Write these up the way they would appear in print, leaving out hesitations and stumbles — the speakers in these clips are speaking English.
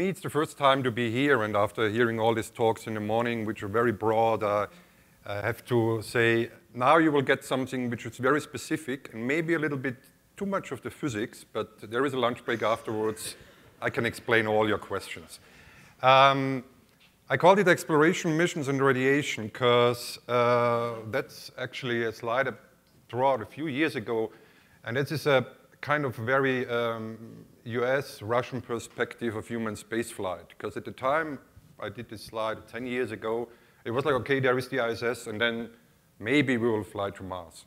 me, it's the first time to be here, and after hearing all these talks in the morning, which are very broad, I have to say, now you will get something which is very specific, and maybe a little bit too much of the physics, but there is a lunch break afterwards. I can explain all your questions. I called it Exploration, Missions, and Radiation, because that's actually a slide I drew out a few years ago, and this is a kind of very US-Russian perspective of human spaceflight, because at the time I did this slide 10 years ago, it was like, okay, there is the ISS, and then maybe we will fly to Mars.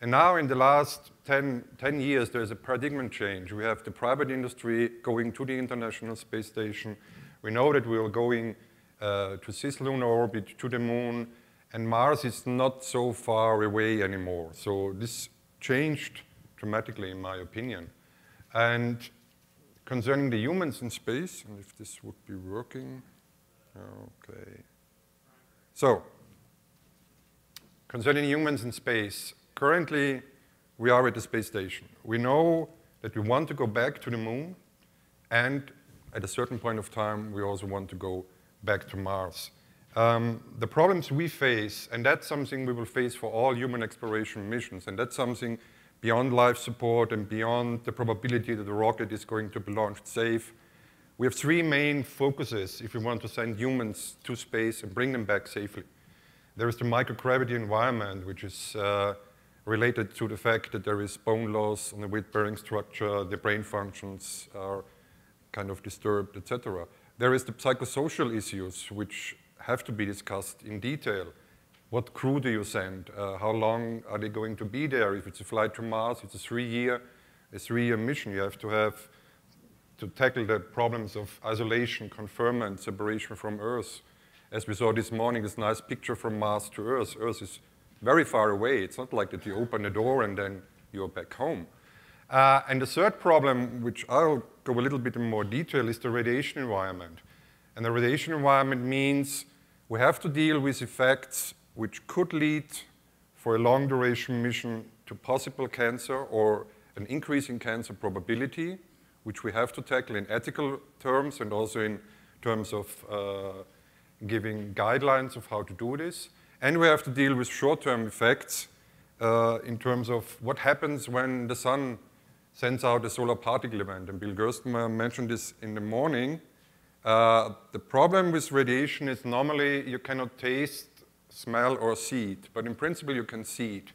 And now in the last 10 years, there's a paradigm change. We have the private industry going to the International Space Station. We know that we are going to cislunar orbit, to the moon, and Mars is not so far away anymore. So this changed dramatically, in my opinion. And concerning the humans in space, and if this would be working, okay. So, concerning humans in space, currently, we are at the space station. We know that we want to go back to the moon, and at a certain point of time, we also want to go back to Mars. The problems we face, and that's something we will face for all human exploration missions, and that's something beyond life support and beyond the probability that the rocket is going to be launched safe. We have three main focuses if we want to send humans to space and bring them back safely. There is the microgravity environment, which is related to the fact that there is bone loss on the weight-bearing structure, the brain functions are kind of disturbed, etc. There is the psychosocial issues, which have to be discussed in detail. What crew do you send? How long are they going to be there? If it's a flight to Mars, it's a three-year mission. You have to tackle the problems of isolation, confinement, separation from Earth. As we saw this morning, this nice picture from Mars to Earth. Earth is very far away. It's not like that you open the door and then you're back home. And the third problem, which I'll go a little bit in more detail, is the radiation environment. And the radiation environment means we have to deal with effects which could lead for a long duration mission to possible cancer or an increase in cancer probability, which we have to tackle in ethical terms and also in terms of giving guidelines of how to do this. And we have to deal with short-term effects in terms of what happens when the sun sends out a solar particle event. And Bill Gerstenmaier mentioned this in the morning. The problem with radiation is normally you cannot taste, smell, or see it, but in principle you can see it.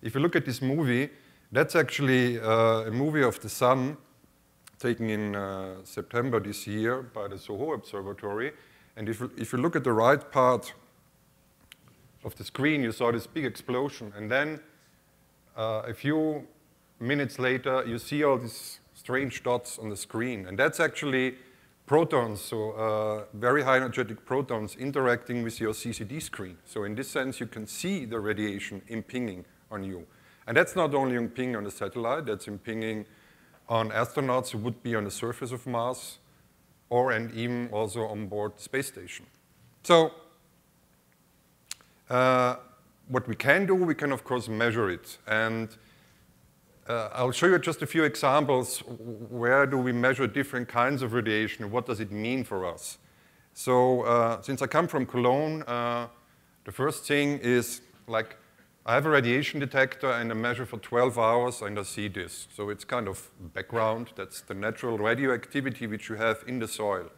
If you look at this movie, that's actually a movie of the sun taken in September this year by the SOHO Observatory. And if you look at the right part of the screen, you saw this big explosion, and then a few minutes later, you see all these strange dots on the screen, and that's actually protons, so very high energetic protons interacting with your CCD screen. So in this sense, you can see the radiation impinging on you. And that's not only impinging on the satellite, that's impinging on astronauts who would be on the surface of Mars, or and even also on board the space station. So what we can do, we can of course measure it. And I'll show you just a few examples where do we measure different kinds of radiation and what does it mean for us. So since I come from Cologne, the first thing is like I have a radiation detector and I measure for 12 hours and I see this. So it's kind of background, that's the natural radioactivity which you have in the soil.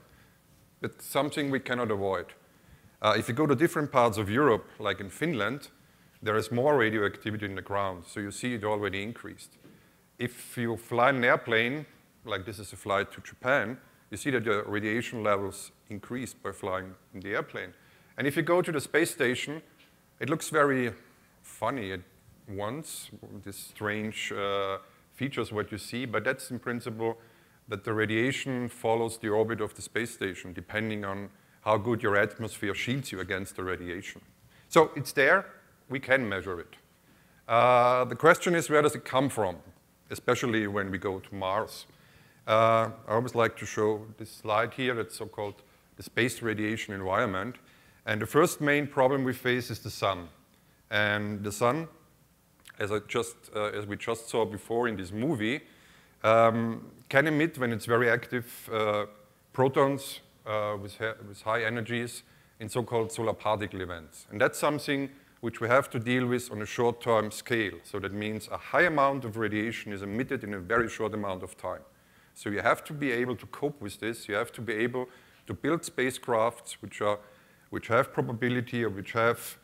It's something we cannot avoid. If you go to different parts of Europe, like in Finland, there is more radioactivity in the ground, so you see it already increased. If you fly an airplane, like this is a flight to Japan, you see that the radiation levels increase by flying in the airplane. And if you go to the space station, it looks very funny at once, these strange features what you see, but that's in principle that the radiation follows the orbit of the space station, depending on how good your atmosphere shields you against the radiation. So it's there. We can measure it. The question is, where does it come from, especially when we go to Mars? I always like to show this slide here, that's so-called the space radiation environment. And the first main problem we face is the sun. And the sun, as we just saw before in this movie, can emit, when it's very active, protons with high energies in so-called solar particle events. And that's something which we have to deal with on a short-term scale. So that means a high amount of radiation is emitted in a very short amount of time. So you have to be able to cope with this. You have to be able to build spacecrafts which have probability or which have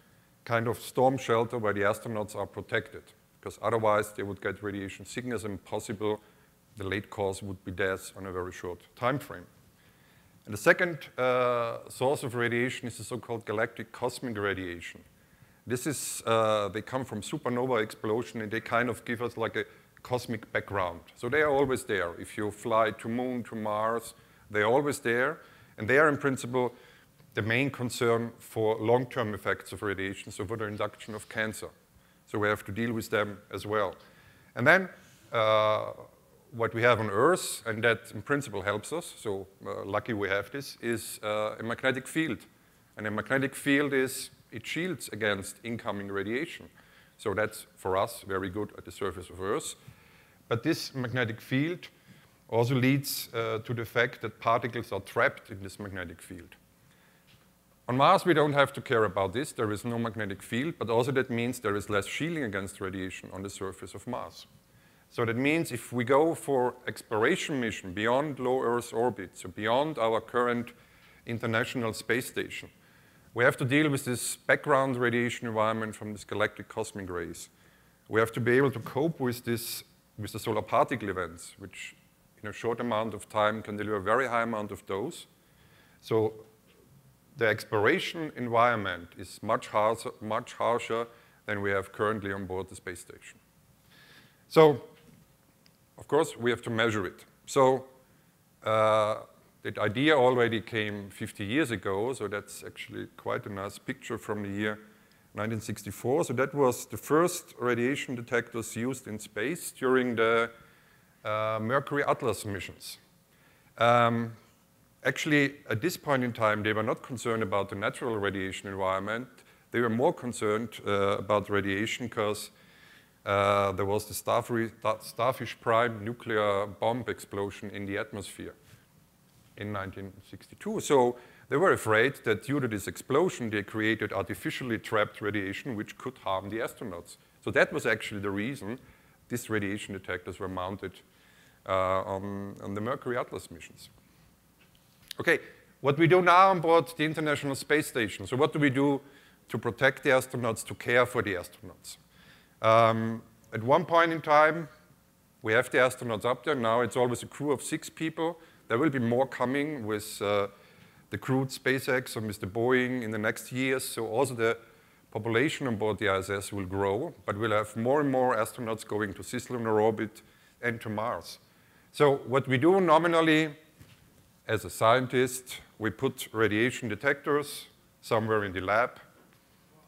kind of storm shelter where the astronauts are protected, because otherwise they would get radiation sickness and possible the late cause would be death on a very short time frame. And the second source of radiation is the so-called galactic cosmic radiation. This is, they come from supernova explosion, and they kind of give us like a cosmic background. So they are always there. If you fly to Moon, to Mars, they're always there. And they are, in principle, the main concern for long-term effects of radiation, so for the induction of cancer. So we have to deal with them as well. And then what we have on Earth, and that, in principle, helps us, so lucky we have this, is a magnetic field. And a magnetic field is, it shields against incoming radiation. So that's, for us, very good at the surface of Earth. But this magnetic field also leads to the fact that particles are trapped in this magnetic field. On Mars, we don't have to care about this. There is no magnetic field, but also that means there is less shielding against radiation on the surface of Mars. So that means if we go for exploration mission beyond low Earth orbit, so beyond our current International Space Station, we have to deal with this background radiation environment from this galactic cosmic rays. We have to be able to cope with this, with the solar particle events, which in a short amount of time can deliver a very high amount of dose. So the exploration environment is much harsher than we have currently on board the space station. So, of course, we have to measure it. So, that idea already came 50 years ago, so that's actually quite a nice picture from the year 1964. So that was the first radiation detectors used in space during the Mercury Atlas missions. Actually, at this point in time, they were not concerned about the natural radiation environment. They were more concerned about radiation because there was the Starfish Prime nuclear bomb explosion in the atmosphere in 1962. So they were afraid that due to this explosion, they created artificially trapped radiation which could harm the astronauts. So that was actually the reason these radiation detectors were mounted on the Mercury Atlas missions. Okay, what we do now on board the International Space Station. So what do we do to protect the astronauts, to care for the astronauts? At one point in time, we have the astronauts up there. Now it's always a crew of 6 people. There will be more coming with the crew at SpaceX and Mr. Boeing in the next years, so also the population on board the ISS will grow, but we'll have more and more astronauts going to cislunar orbit and to Mars. So what we do nominally, as a scientist, we put radiation detectors somewhere in the lab,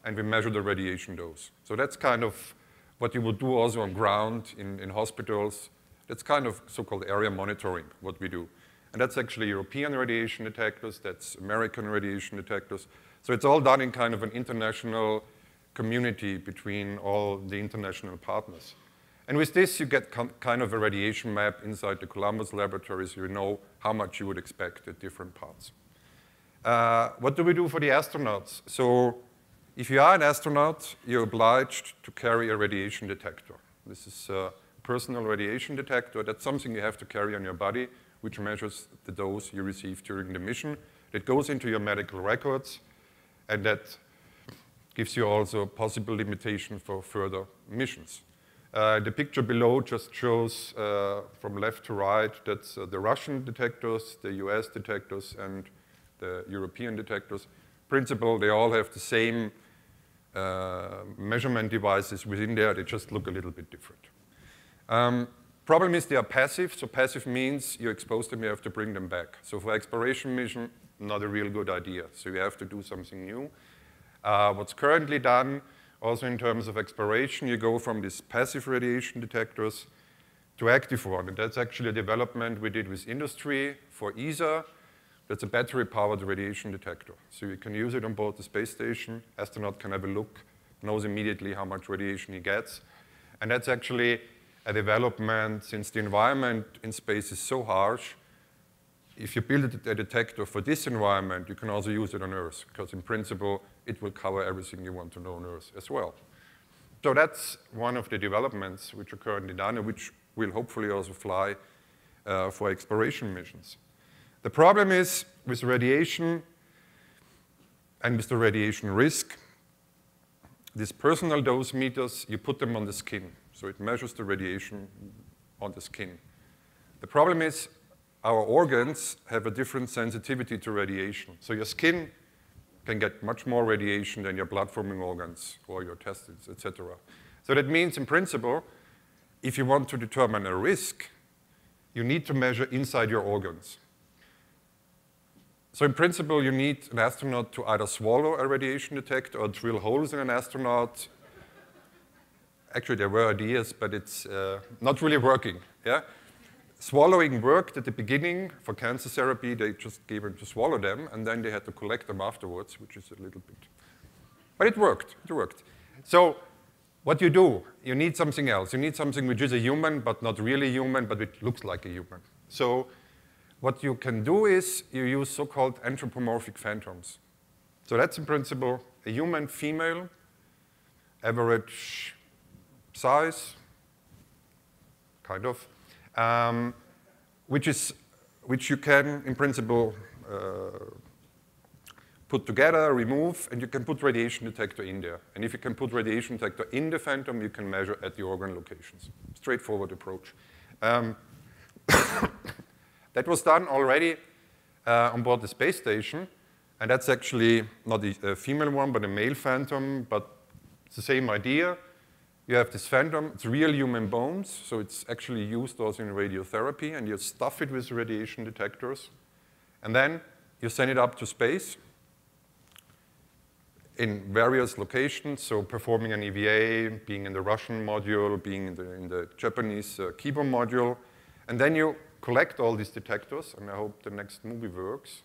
and we measure the radiation dose. So that's kind of what you would do also on ground in hospitals. That's kind of so-called area monitoring, what we do. And that's actually European radiation detectors, that's American radiation detectors. So it's all done in kind of an international community between all the international partners. And with this, you get kind of a radiation map inside the Columbus laboratory, so you know how much you would expect at different parts. What do we do for the astronauts? So if you are an astronaut, you're obliged to carry a radiation detector. This is a personal radiation detector. That's something you have to carry on your body, which measures the dose you receive during the mission. That goes into your medical records, and that gives you also a possible limitation for further missions. The picture below just shows from left to right, that's the Russian detectors, the US detectors, and the European detectors. In principle, they all have the same measurement devices within there. They just look a little bit different. Problem is they are passive, so passive means you expose them, you have to bring them back. So for exploration mission, not a real good idea. So you have to do something new. What's currently done, also in terms of exploration, you go from these passive radiation detectors to active one. And that's actually a development we did with industry for ESA. That's a battery-powered radiation detector. So you can use it on board the space station. Astronaut can have a look, knows immediately how much radiation he gets. And that's actually a development, since the environment in space is so harsh, if you build a detector for this environment, you can also use it on Earth, because in principle, it will cover everything you want to know on Earth as well. So that's one of the developments which are currently done and which will hopefully also fly for exploration missions. The problem is with radiation and with the radiation risk, these personal dose meters, you put them on the skin. So it measures the radiation on the skin. The problem is our organs have a different sensitivity to radiation. So your skin can get much more radiation than your blood-forming organs or your testes, etc. So that means, in principle, if you want to determine a risk, you need to measure inside your organs. So in principle, you need an astronaut to either swallow a radiation detector or drill holes in an astronaut. Actually, there were ideas, but it's not really working. Yeah? Swallowing worked at the beginning for cancer therapy. They just gave them to swallow them, and then they had to collect them afterwards, which is a little bit. But it worked. It worked. So what you do, you need something else. You need something which is a human, but not really human, but it looks like a human. So what you can do is you use so-called anthropomorphic phantoms. So that's in principle a human female, average size, kind of, which you can in principle put together, remove, and you can put radiation detector in there. And if you can put radiation detector in the phantom, you can measure at the organ locations. Straightforward approach. That was done already on board the space station, and that's actually not a female one, but a male phantom, but it's the same idea. You have this phantom, it's real human bones, so it's actually used also in radiotherapy, and you stuff it with radiation detectors, and then you send it up to space in various locations, so performing an EVA, being in the Russian module, being in the Japanese Kibo module, and then you collect all these detectors, and I hope the next movie works.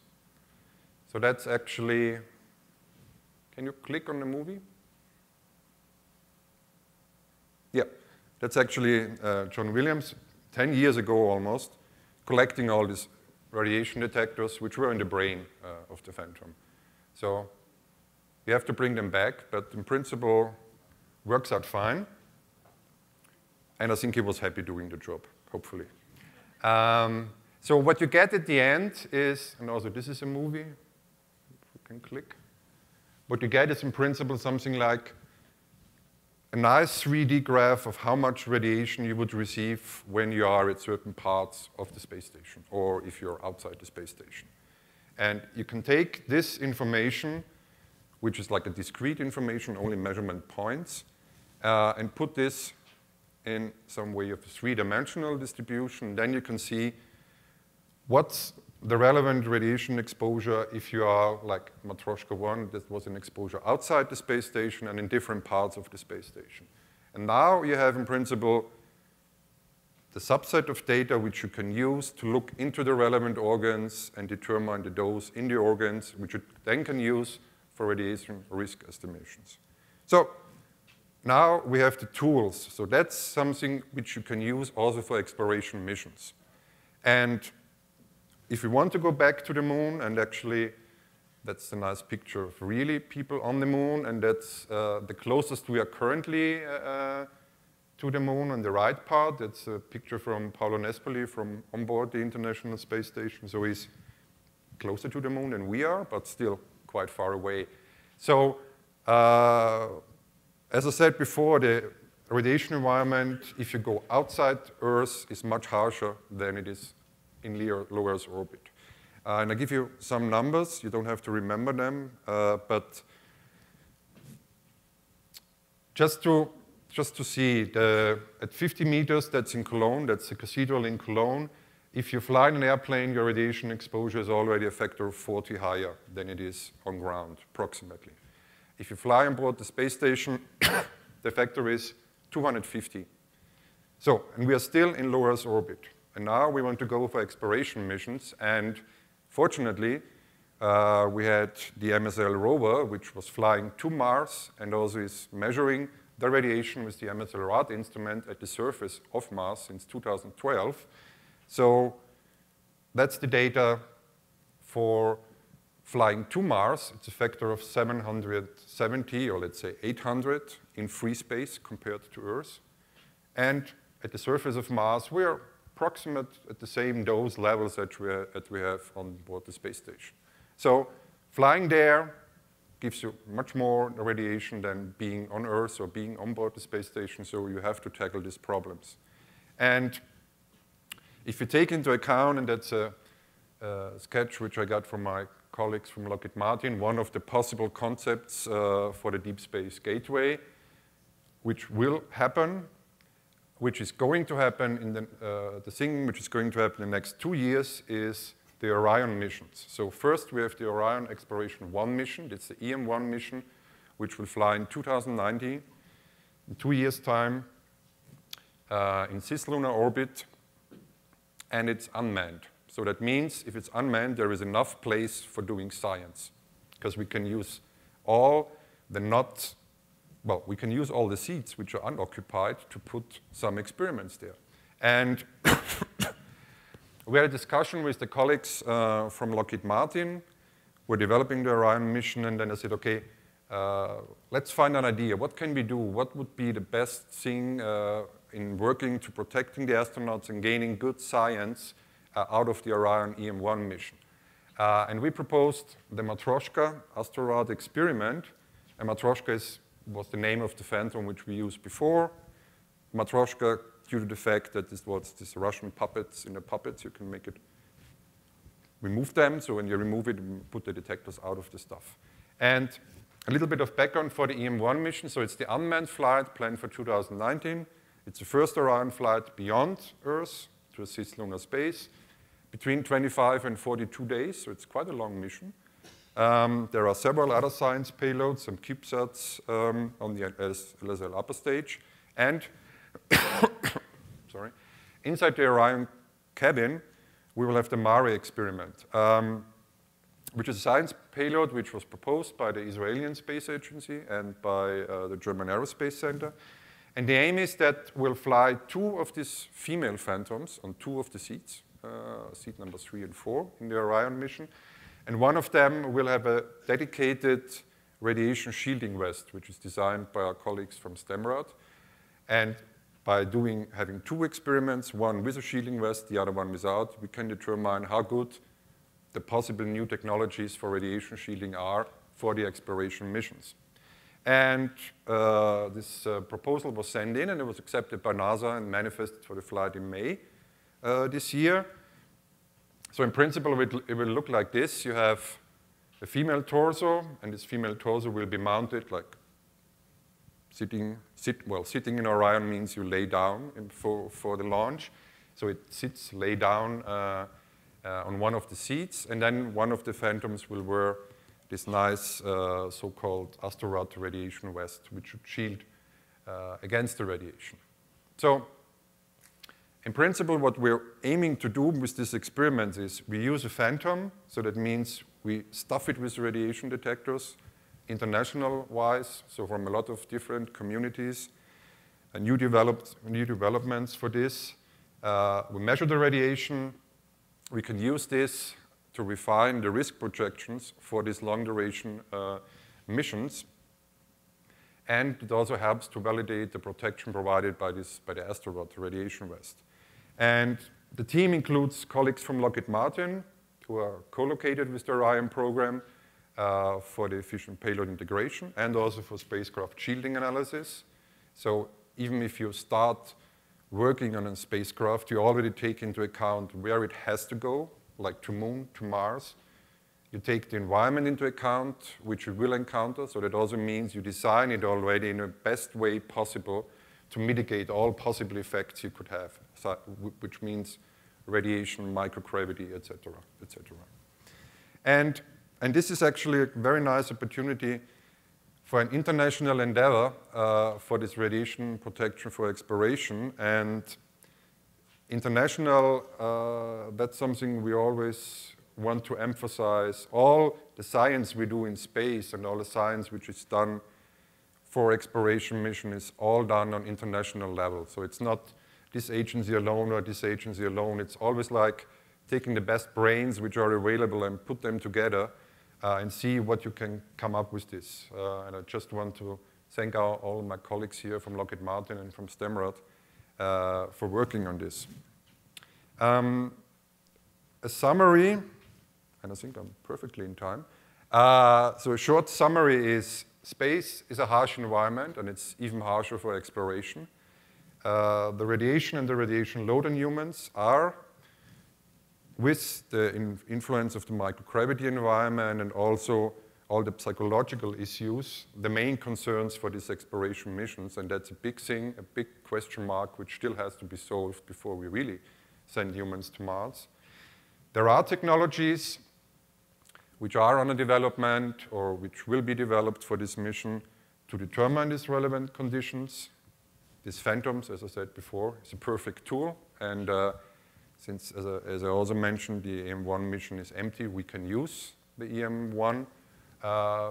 So that's actually, can you click on the movie? Yeah, that's actually John Williams, 10 years ago almost, collecting all these radiation detectors, which were in the brain of the phantom. So you have to bring them back, but in principle, works out fine. And I think he was happy doing the job, hopefully. So what you get at the end is, and also this is a movie, if you can click. What you get is in principle something like a nice 3D graph of how much radiation you would receive when you are at certain parts of the space station, or if you're outside the space station. And you can take this information, which is like a discrete information, only measurement points, and put this in some way of a three-dimensional distribution, then you can see what's the relevant radiation exposure if you are like Matroshka 1, that was an exposure outside the space station and in different parts of the space station. And now you have in principle the subset of data which you can use to look into the relevant organs and determine the dose in the organs, which you then can use for radiation risk estimations. So now we have the tools, so that's something which you can use also for exploration missions. And if you want to go back to the moon, and actually that's a nice picture of really people on the moon, and that's the closest we are currently to the moon on the right part. That's a picture from Paolo Nespoli from on board the International Space Station, so he's closer to the moon than we are, but still quite far away. So, as I said before, the radiation environment, if you go outside Earth, is much harsher than it is in low Earth orbit. And I give you some numbers. You don't have to remember them. But just to see, at 50 meters, that's in Cologne. That's the cathedral in Cologne. If you fly in an airplane, your radiation exposure is already a factor of 40 higher than it is on ground, approximately. If you fly on board the space station, the factor is 250. So, and we are still in low Earth orbit. And now we want to go for exploration missions. And fortunately, we had the MSL rover, which was flying to Mars and also is measuring the radiation with the MSL RAD instrument at the surface of Mars since 2012. So That's the data for flying to Mars. It's a factor of 770, or let's say 800, in free space compared to Earth. And at the surface of Mars, we are approximate at the same dose levels that we have on board the space station. So flying there gives you much more radiation than being on Earth or being on board the space station, so you have to tackle these problems. And if you take into account, and that's a sketch which I got from my colleagues from Lockheed Martin, one of the possible concepts for the Deep Space Gateway, which will happen, which is going to happen in the thing which is going to happen in the next 2 years is the Orion missions. So first we have the Orion Exploration 1 mission. That's the EM-1 mission, which will fly in 2019, in 2 years' time, in cislunar orbit, and it's unmanned. So that means if it's unmanned, there is enough place for doing science, because we can use all the not well, we can use all the seats which are unoccupied to put some experiments there. And we had a discussion with the colleagues from Lockheed Martin. We're developing the Orion mission, and then I said, okay, let's find an idea. What can we do? What would be the best thing in working to protecting the astronauts and gaining good science out of the Orion EM-1 mission? And we proposed the Matroshka AstroRad experiment, and Matroshka was the name of the phantom which we used before. Matroshka, due to the fact that this was this Russian puppets in the puppets, you can make it, remove them, so when you remove it, put the detectors out of the stuff. And a little bit of background for the EM-1 mission, so it's the unmanned flight planned for 2019. It's the first Orion flight beyond Earth to cislunar space, between 25 and 42 days, so it's quite a long mission. There are several other science payloads, some CubeSats on the LSL upper stage. And sorry, inside the Orion cabin, we will have the MARE experiment, which is a science payload which was proposed by the Israeli Space Agency and by the German Aerospace Center. And the aim is that we'll fly two of these female phantoms on two of the seats, seat number 3 and 4 in the Orion mission. And one of them will have a dedicated radiation shielding vest, which is designed by our colleagues from StemRad. And by having two experiments, one with a shielding vest, the other one without, we can determine how good the possible new technologies for radiation shielding are for the exploration missions. And this proposal was sent in, and it was accepted by NASA and manifested for the flight in May this year. So in principle, it will look like this. You have a female torso, and this female torso will be mounted like sitting in Orion means you lay down for the launch. So it sits, lay down on one of the seats, and then one of the phantoms will wear this nice so-called AstroRad radiation vest, which should shield against the radiation. So in principle, what we're aiming to do with this experiment is we use a phantom, so that means we stuff it with radiation detectors, international-wise, so from a lot of different communities, and new developments for this. We measure the radiation. We can use this to refine the risk projections for these long-duration missions. And it also helps to validate the protection provided by the AstroRad radiation vest. And the team includes colleagues from Lockheed Martin, who are co-located with the Orion program for the efficient payload integration and also for spacecraft shielding analysis. So even if you start working on a spacecraft, you already take into account where it has to go, like to Moon, to Mars. You take the environment into account, which you will encounter, so that also means you design it already in the best way possible to mitigate all possible effects you could have, so, which means radiation, microgravity, et cetera, et cetera. And this is actually a very nice opportunity for an international endeavor for this radiation protection for exploration. And international, that's something we always want to emphasize. All the science we do in space and all the science which is done for exploration mission is all done on international level. So it's not this agency alone or this agency alone. It's always like taking the best brains which are available and put them together and see what you can come up with this. And I just want to thank all my colleagues here from Lockheed Martin and from StemRad for working on this. A summary, and I think I'm perfectly in time. So a short summary is space is a harsh environment, and it's even harsher for exploration. The radiation and the radiation load on humans are, with the influence of the microgravity environment and also all the psychological issues, the main concerns for these exploration missions. And that's a big thing, a big question mark, which still has to be solved before we really send humans to Mars. There are technologies which are under development or which will be developed for this mission to determine these relevant conditions. These phantoms, as I said before, is a perfect tool. And since, as I also mentioned, the EM-1 mission is empty, we can use the EM-1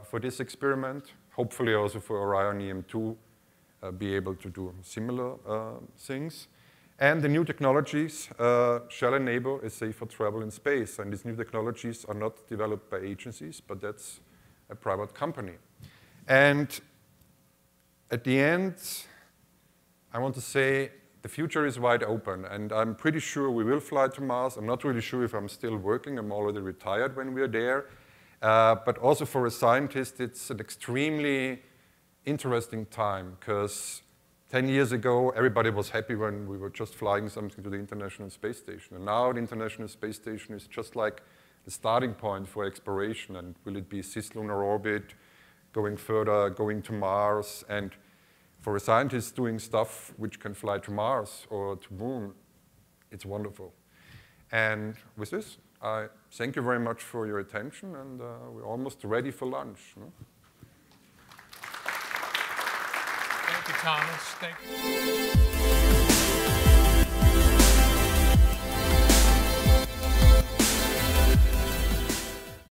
for this experiment. Hopefully also for Orion EM2, be able to do similar things. And the new technologies shall enable a safer travel in space. And these new technologies are not developed by agencies, but that's a private company. And at the end, I want to say the future is wide open. And I'm pretty sure we will fly to Mars. I'm not really sure if I'm still working. I'm already retired when we are there. But also for a scientist, it's an extremely interesting time, because 10 years ago, everybody was happy when we were just flying something to the International Space Station. And now the International Space Station is just like the starting point for exploration. And will it be cislunar orbit, going further, going to Mars? And for a scientist doing stuff which can fly to Mars or to Moon, it's wonderful. And with this, I thank you very much for your attention. And we're almost ready for lunch. No? Thomas, thank you.